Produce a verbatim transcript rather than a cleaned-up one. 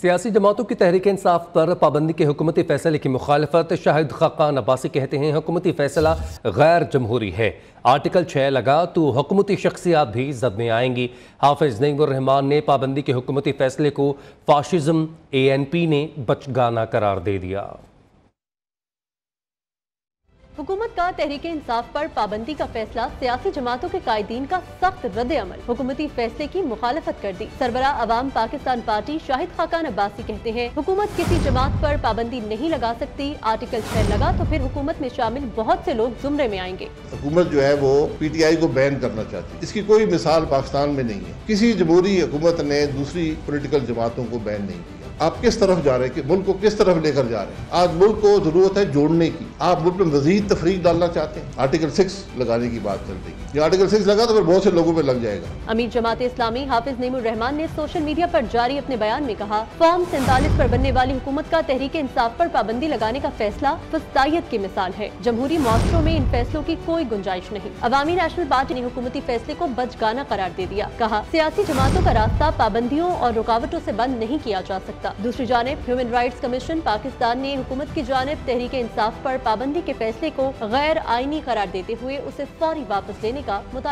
सियासी जमातों की तहरीक-ए-इंसाफ़ पर पाबंदी के हुकूमती फैसले की मुखालफत। शाहिद ख़ाक़ान अब्बासी कहते हैं हुकूमती फैसला गैर जमहूरी है, आर्टिकल छः लगा तो हुकूमती शख्सियात भी जद में आएंगी। हाफिज नईम उर रहमान ने पाबंदी के हुकूमती फैसले को फाशिज़म ए एन पी ने बचगाना करार दे दिया। हुकूमत का तहरीक इंसाफ पर पाबंदी का फैसला सियासी जमातों के कायदीन का सख्त रद्द अमल, हुकूमती फैसले की मुखालफत कर दी। सरबरा अवाम पाकिस्तान पार्टी शाहिद ख़ाक़ान अब्बासी कहते हैं हुकूमत किसी जमात पर पाबंदी नहीं लगा सकती, आर्टिकल छह लगा तो फिर हुकूमत में शामिल बहुत से लोग जुमरे में आएंगे। हुकूमत जो है वो पी टी आई को बैन करना चाहती है, इसकी कोई मिसाल पाकिस्तान में नहीं है। किसी जमहूरी हुकूमत ने दूसरी पोलिटिकल जमातों को बैन नहीं किया। आप किस तरफ जा रहे हैं, मुल्क को किस तरफ लेकर जा रहे हैं? आज मुल्क को जरूरत है जोड़ने की। आप मुल्क में मजीद तफरीक डालना चाहते हैं, आर्टिकल सिक्स लगाने की बात चल रही है। आर्टिकल सिक्स लगा तो फिर बहुत से लोगों पे लग जाएगा। अमीर जमात इस्लामी हाफिज नईम उर रहमान ने सोशल मीडिया पर जारी अपने बयान में कहा फॉर्म सैंतालीस पर बनने वाली हुकूमत का तहरीक इंसाफ पर पाबंदी लगाने का फैसला फस्तायत की मिसाल है। जमहूरी माशरों में इन फैसलों की कोई गुंजाइश नहीं। अवामी नेशनल पार्टी ने हुकूमती फैसले को बचगाना करार दे दिया। कहा सियासी जमातों का रास्ता पाबंदियों और रुकावटों से बंद नहीं किया जा सकता। दूसरी जानिब ह्यूमन राइट्स कमीशन पाकिस्तान ने हुकूमत की जानिब तहरीक इंसाफ पर पाबंदी के फैसले को गैर आईनी करार देते हुए उसे फौरी वापस लेने का मुताबिक